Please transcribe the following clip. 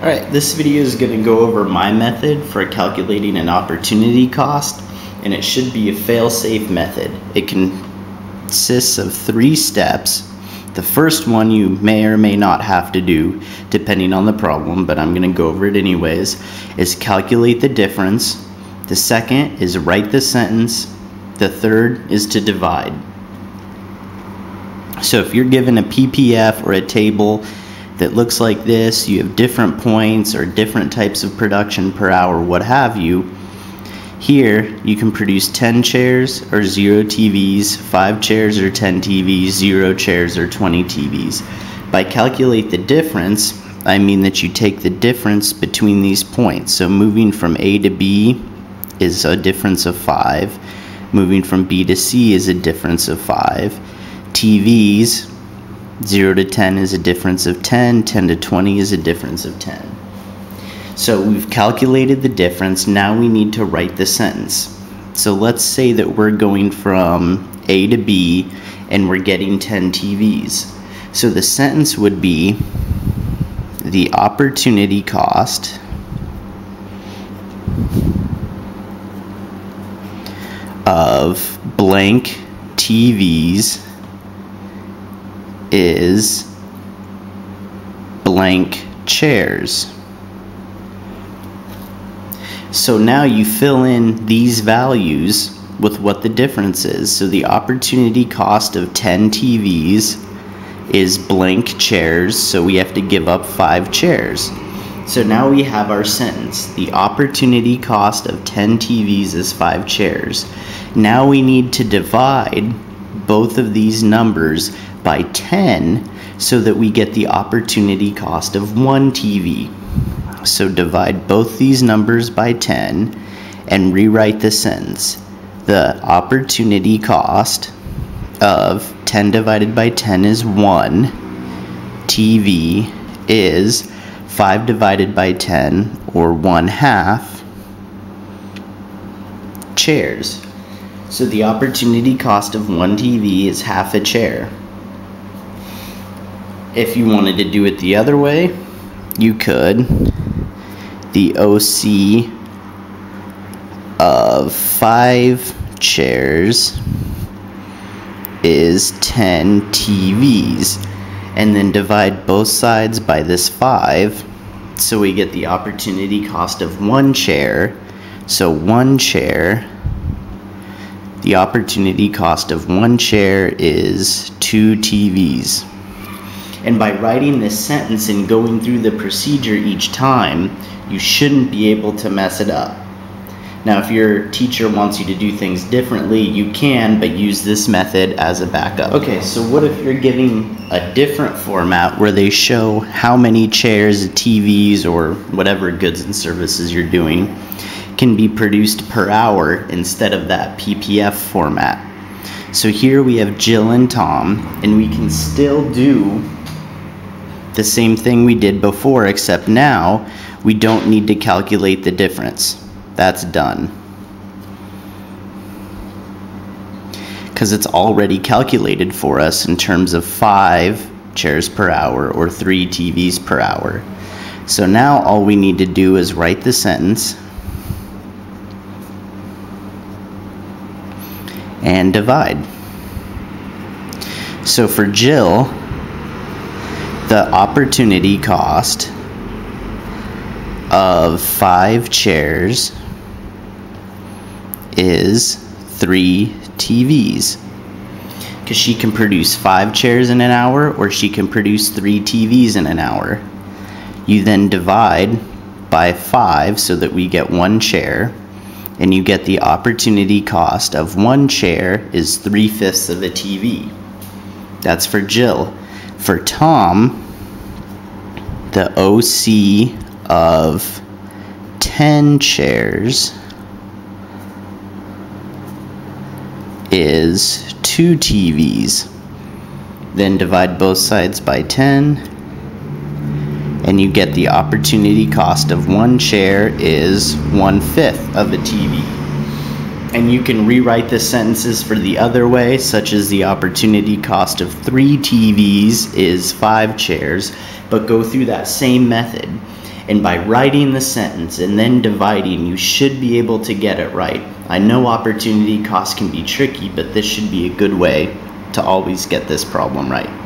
Alright, this video is going to go over my method for calculating an opportunity cost, and it should be a fail-safe method. It consists of 3 steps. The first one you may or may not have to do depending on the problem, but I'm going to go over it anyways, is calculate the difference. The second is write the sentence. The third is to divide. So if you're given a PPF or a table that looks like this, you have different points or different types of production per hour, what have you. Here you can produce 10 chairs or 0 TVs, 5 chairs or 10 TVs, 0 chairs or 20 TVs. By calculate the difference, I mean that you take the difference between these points. So moving from A to B is a difference of 5. Moving from B to C is a difference of 5. TVs, 0 to 10 is a difference of 10, 10 to 20 is a difference of 10. So we've calculated the difference, now we need to write the sentence. So let's say that we're going from A to B and we're getting 10 TVs. So the sentence would be the opportunity cost of blank TVs is blank chairs. So now you fill in these values with what the difference is. So the opportunity cost of 10 TVs is blank chairs, so we have to give up 5 chairs. So now we have our sentence. The opportunity cost of 10 TVs is 5 chairs. Now we need to divide both of these numbers by 10 so that we get the opportunity cost of 1 TV. So divide both these numbers by 10 and rewrite the sentence. The opportunity cost of 10 divided by 10 is 1. TV is 5 divided by 10, or 1/2 chairs. So the opportunity cost of 1 TV is 1/2 a chair. If you wanted to do it the other way, you could. The OC of 5 chairs is 10 TVs, and then divide both sides by this 5, so we get the opportunity cost of 1 chair. So 1 chair, the opportunity cost of 1 chair is 2 TVs. And by writing this sentence and going through the procedure each time, you shouldn't be able to mess it up. Now, if your teacher wants you to do things differently, you can, but use this method as a backup. Okay, so what if you're giving a different format where they show how many chairs, TVs, or whatever goods and services you're doing can be produced per hour instead of that PPF format? So here we have Jill and Tom, and we can still do the same thing we did before, except now we don't need to calculate the difference. That's done, because it's already calculated for us in terms of 5 chairs per hour or 3 TVs per hour. So now all we need to do is write the sentence and divide. So for Jill, the opportunity cost of 5 chairs is 3 TVs, because she can produce 5 chairs in an hour or she can produce 3 TVs in an hour. You then divide by 5 so that we get 1 chair, and you get the opportunity cost of 1 chair is 3/5 of a TV. That's for Jill. For Tom, the OC of 10 chairs is 2 TVs. Then divide both sides by 10, and you get the opportunity cost of 1 chair is 1/5 of a TV. And you can rewrite the sentences for the other way, such as the opportunity cost of 3 TVs is 5 chairs, but go through that same method. And by writing the sentence and then dividing, you should be able to get it right. I know opportunity cost can be tricky, but this should be a good way to always get this problem right.